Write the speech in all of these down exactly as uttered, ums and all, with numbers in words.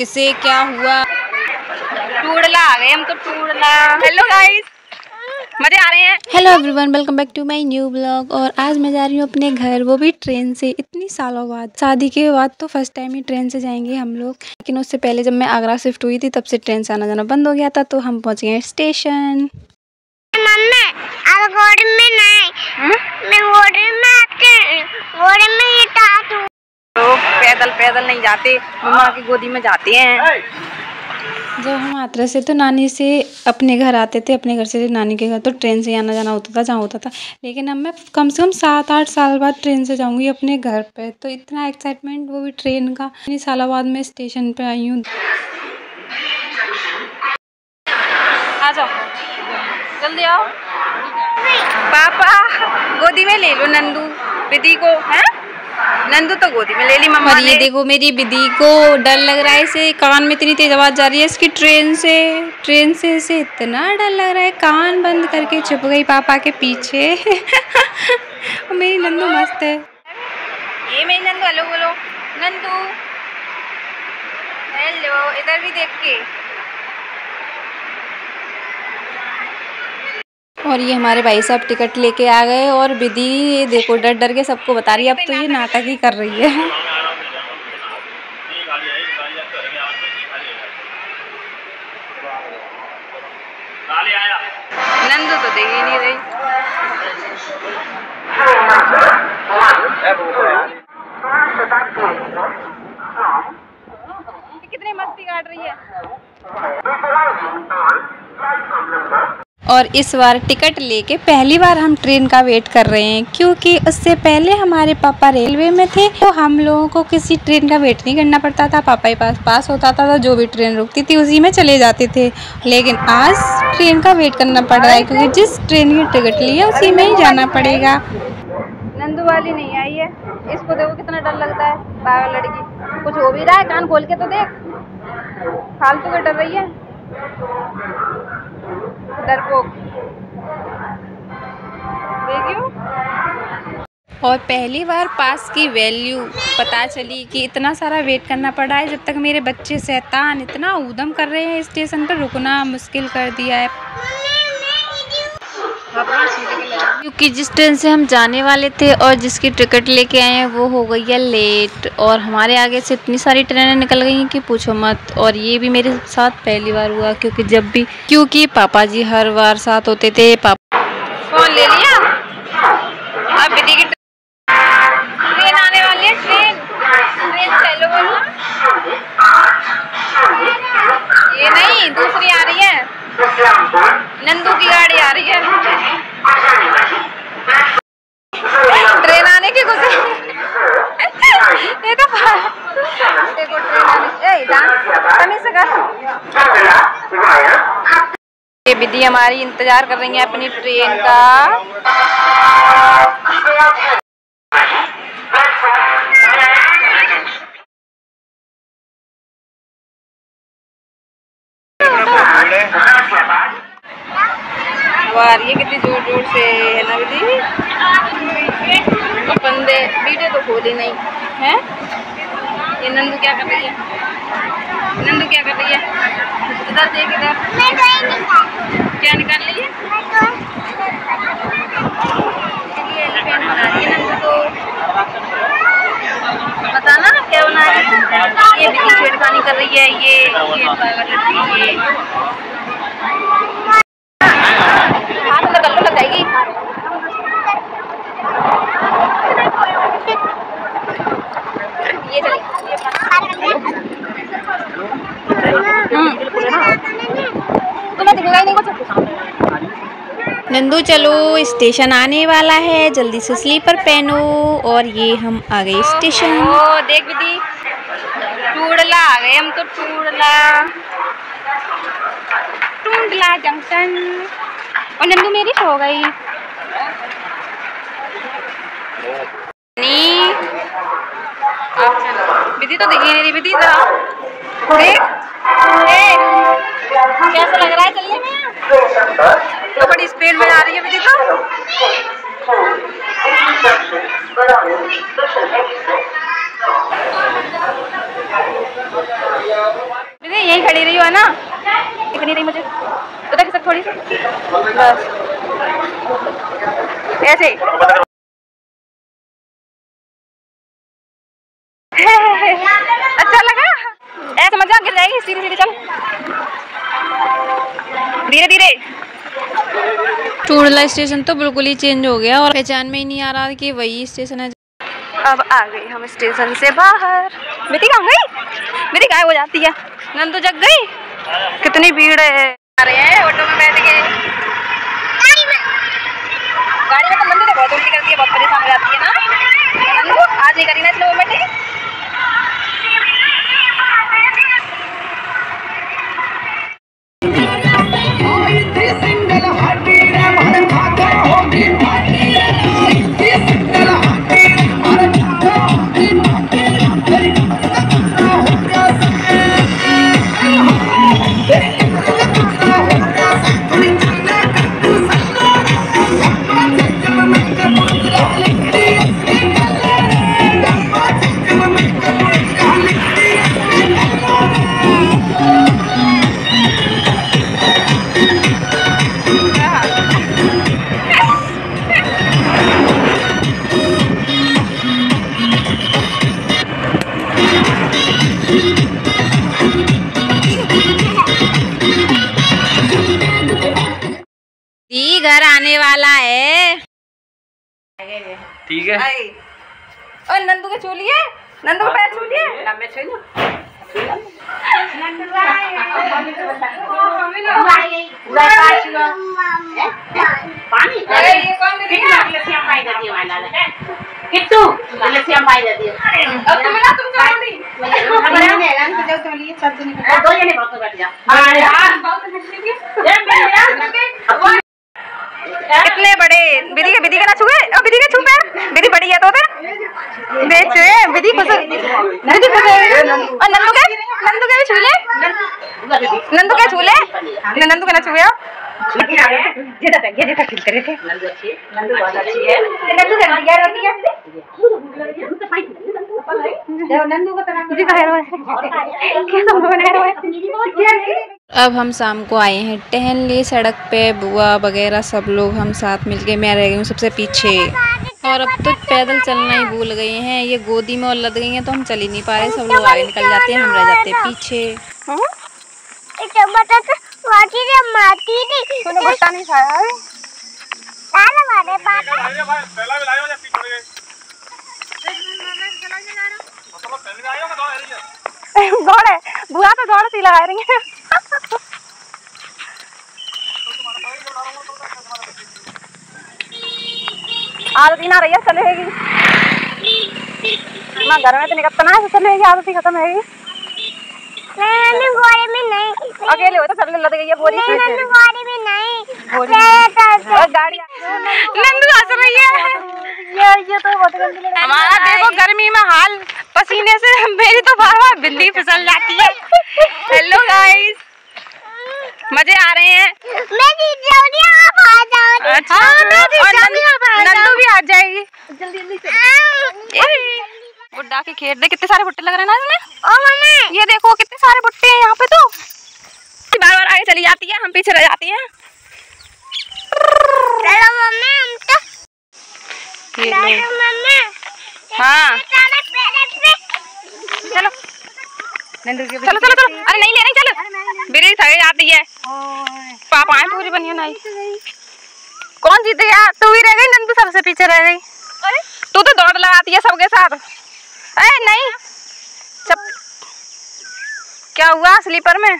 किसे क्या हुआ। टूडला आ गए हम तो, टूडला। हेलो गाइस, मजे आ रहे हैं। Hello everyone, welcome back to my new blog. और आज मैं जा रही हूँ अपने घर, वो भी ट्रेन से। इतनी सालों बाद, शादी के बाद तो फर्स्ट टाइम ही ट्रेन से जाएंगे हम लोग। लेकिन उससे पहले जब मैं आगरा शिफ्ट हुई थी तब से ट्रेन से आना जाना बंद हो गया था, तो हम पहुँच गए स्टेशन। मम्मी अब घोड़े में नहीं, मैं घोड़े में आते हैं, घोड़े में ये तातू। लोग पैदल पैदल नहीं जाते, मम्मा की गोदी में जाते हैं। जब हम आगरा से तो नानी से अपने घर आते थे, अपने घर से नानी के घर, तो ट्रेन से आना जाना होता था जहाँ होता था। लेकिन अब मैं कम से कम सात आठ साल बाद ट्रेन से जाऊँगी अपने घर पे, तो इतना एक्साइटमेंट, वो भी ट्रेन का। इतनी सालों बाद मैं स्टेशन पे आई हूँ। आ जाओ जल्दी आओ, पापा गोदी में ले लो नंदू, विधि को। है नंदू तो गोदी में ले ली मम्मा। ये देखो मेरी बिदी को, डर लग रहा है इसे, कान में इतनी तेज आवाज जा रही है इसकी। ट्रेन से ट्रेन से इसे इतना डर लग रहा है, कान बंद करके छुप गई पापा के पीछे। और मेरी नंदू मस्त है, ये मेरी नंदू। हेलो बोलो नंदू, हेलो। इधर भी देख के। और ये हमारे भाई साहब टिकट लेके आ गए। और बिदी ये देखो डर डर के सबको बता रही है, अब तो ये नाटक ही कर रही है। नंदू तो देख ही नहीं रही। कितनी मस्ती काट रही है। और इस बार टिकट लेके पहली बार हम ट्रेन का वेट कर रहे हैं, क्योंकि उससे पहले हमारे पापा रेलवे में थे, तो हम लोगों को किसी ट्रेन का वेट नहीं करना पड़ता था। पापा के पास पास होता था, जो भी ट्रेन रुकती थी उसी में चले जाते थे। लेकिन आज ट्रेन का वेट करना पड़ रहा है, क्योंकि जिस ट्रेन की टिकट ली है उसी में ही जाना पड़ेगा। नंदू वाली नहीं आई है, इसको देखो कितना डर लगता है। पागल लड़की, कुछ हो भी रहा है, कान खोल के तो देख, फालतू में डर रही है। और पहली बार पास की वैल्यू पता चली कि इतना सारा वेट करना पड़ा है। जब तक मेरे बच्चे शैतान इतना ऊधम कर रहे हैं, स्टेशन पर रुकना मुश्किल कर दिया है। क्योंकि जिस ट्रेन से हम जाने वाले थे और जिसकी टिकट लेके आए हैं वो हो गई है लेट, और हमारे आगे से इतनी सारी ट्रेनें निकल गई हैं कि पूछो मत। और ये भी मेरे साथ पहली बार हुआ, क्योंकि जब भी क्योंकि पापा जी हर बार साथ होते थे। पापा फोन ले लिया, अब बेटी की ट्रेन आने वाली है। ट्रेन ट्रेन चलो बोलो, ये नहीं दूसरी आ रही है, नंदू की गाड़ी आ रही है। ट्रेन आने की खुशी ये तो देखो, ट्रेन आने। ए डांस से कर। ये बिदी हमारी इंतजार कर रही है अपनी ट्रेन का। ये कितनी जोर जोर से है ना दीदी, तो बंदे बीटे तो खोली नहीं है। ये नंदू क्या कर रही है, नंदू क्या कर रही है, इधर देख इधर। क्या निकाल रही है, एलिफेंट बना रही है नंदू को, पता ना क्या बना रही है। ये बिल्ली छेड़खानी कर रही है, ये ये पागल लड़की है। नंदू चलो, स्टेशन आने वाला है, जल्दी से स्लीपर पहनो। और ये हम आ गए स्टेशन। ओ देख दीदी, टूडला आ गए हम तो, टूडला टूडला जंक्शन। और नंदू मेरी सो गई। बिदी तो देखिए मेरी बिदी था, कैसा लग रहा है। चलिए मैं तो बड़ी स्पीड में आ रही है बिदी तो। खड़ी रही हो, है ना? इतनी रही मुझे पता कि सब थोड़ी बस ऐसे अच्छा लगा ऐसे मजा गिर जाएगी सीधे सीधे। चल धीरे धीरे। चूड़ला स्टेशन तो बिल्कुल ही चेंज हो गया और पहचान में ही नहीं आ रहा कि वही स्टेशन है। अब आ गई हम स्टेशन से बाहर। बेटी कहाँ गई? बेटी गायब हो जाती है। नंदू जग गई। कितनी भीड़ है। आ रहे हैं ऑटो में बैठ के। गाड़ी में गाड़ी में तो नंदू ने बहुत उल्टी करती है, बहुत परेशान हो जाती है ना नंदू। आज नहीं करी ना इसलिए वो बैठे। घर आने वाला है ठीक है। ओए नंदू के चूलिए, नंदू के पैर चूलिए। मैं छू लूं नंदू भाई पूरा पास लो पानी। अरे ये कौन दे दिया? लस्सी हम पाई देती वाला है किट्टू। लस्सी हम पाई देती। अब तुम ना तुम चलोड़ी हमारा ने ऐलान किया तो लिए सब जने दो जने बहुत बैठ जा। अरे यार बहुत हंसी की ए मेरे यार कितने बड़े विधि के विधि का ना छुए और विधि का छू पैर। विधि बड़ी है तो उधर दे छुए विधि खुश विधि खुश। और नंदू के नंदू के भी छू ले। नंदू के छू ले नंदू के ना छुए। ये तक ये तक खेलते रहे थे। नंदू अच्छी नंदू बहुत अच्छी है। नंदू घर में यार रहती है देखो नंदू को तना जी बाहर है क्या सब बना रहा है। अब हम शाम को आए हैं टहलने सड़क पे। बुआ वगैरह सब लोग हम साथ मिलके, मैं रह गई हूँ सबसे पीछे और अब तो पैदल चलना ही भूल गए हैं। ये गोदी में और लद गई हैं तो हम चल ही नहीं पा रहे। सब लोग आगे निकल जाते हैं, हम रह जाते हैं पीछे। बुआ तो दौड़ सी लगा रही है। आदत ही ना रही है चलेगी ना घर में तो निकलना है चलेगी। आदत ही खत्म है। अकेले हो तो चलने लग गई है बोरी से। गाड़ी नंदू हंस रही है। ये तो बहुत गंदी लग रही है। हमारा देखो गर्मी में हाल, पसीने से मेरी तो बार बार बिंदी फिसल जाती है। हेलो गाइस मजे आ रहे हैं। मैं जीत जाऊंगी आप आ जाओ। अच्छा मैं जीत जाऊंगी आप आ जाओ। नंदू भी आ जाएगी जल्दी जल्दी से। बुड्ढा के खेत दे कितने सारे भुट्टे लग रहे हैं ना इसमें। ओ मम्मी ये देखो कितने सारे भुट्टे हैं यहाँ पे। तो बार बार आगे चली जाती है, हम पीछे रह जाती है। चलो मम्मी हम तो ये मम्मी हां चलो नंदू के चलो चलो चलो। अरे नहीं ले रही चलो मेरी थक जाती है। पापा आए पूरी बनिया नहीं। कौन जीत गया? तू ही रह गई नंदू सबसे पीछे रह गई। अरे तू तो दौड़ लगाती है सबके साथ। अरे नहीं चप क्या हुआ? स्लीपर में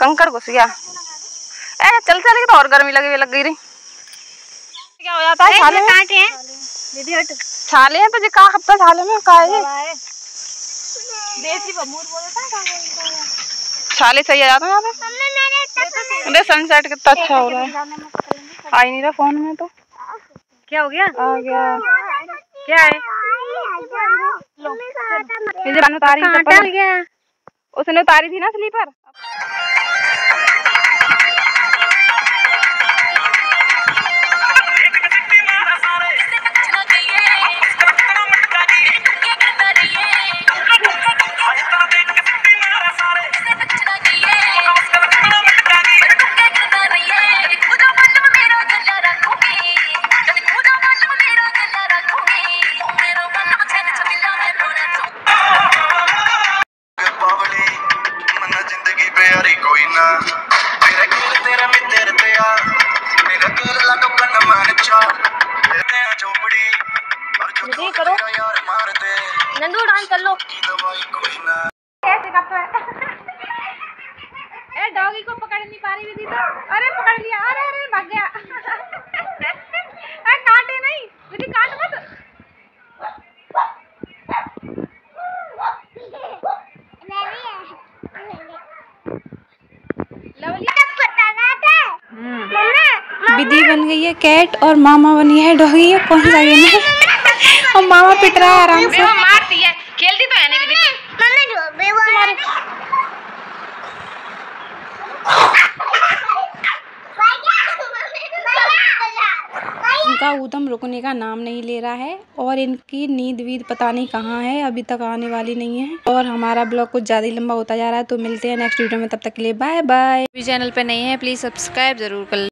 कंकड़ घुस गया। अरे चल चल तो और गर्मी लगी लग गई रही। क्या हो जाता है? छाले कांटे हैं दीदी हट। छाले हैं तो का हफ्ता छाले में का है देसी बमूर बोलता है का बोलता है। छाले सही आ जाता है यहां पे। अरे सनसेट कितना अच्छा हो रहा है। आ ही नहीं रहा फोन में। तो क्या हो गया? आ गया क्या है? लो मुझे बन उतारी टपक गया। उसने उतारी थी ना स्लीपर। ऐसे करता है। ए डॉगी को पकड़ नहीं पा रही विधि तो। अरे पकड़ लिया, अरे अरे भाग गया। अरे काटे नहीं विधि, काट मत। विधि बन गई है कैट और मामा बनी है डॉगी। कौन सा गेम है? और मामा पिट रहा है आराम से, मारती है, खेलती तो है नहीं विधि। उनका ऊधम रुकने का नाम नहीं ले रहा है और इनकी नींद वीद पता नहीं कहाँ है, अभी तक आने वाली नहीं है। और हमारा ब्लॉग कुछ ज़्यादा ही लंबा होता जा रहा है, तो मिलते हैं नेक्स्ट वीडियो में। तब तक के लिए बाय बाय। चैनल पे नए हैं प्लीज़ सब्सक्राइब जरूर कर।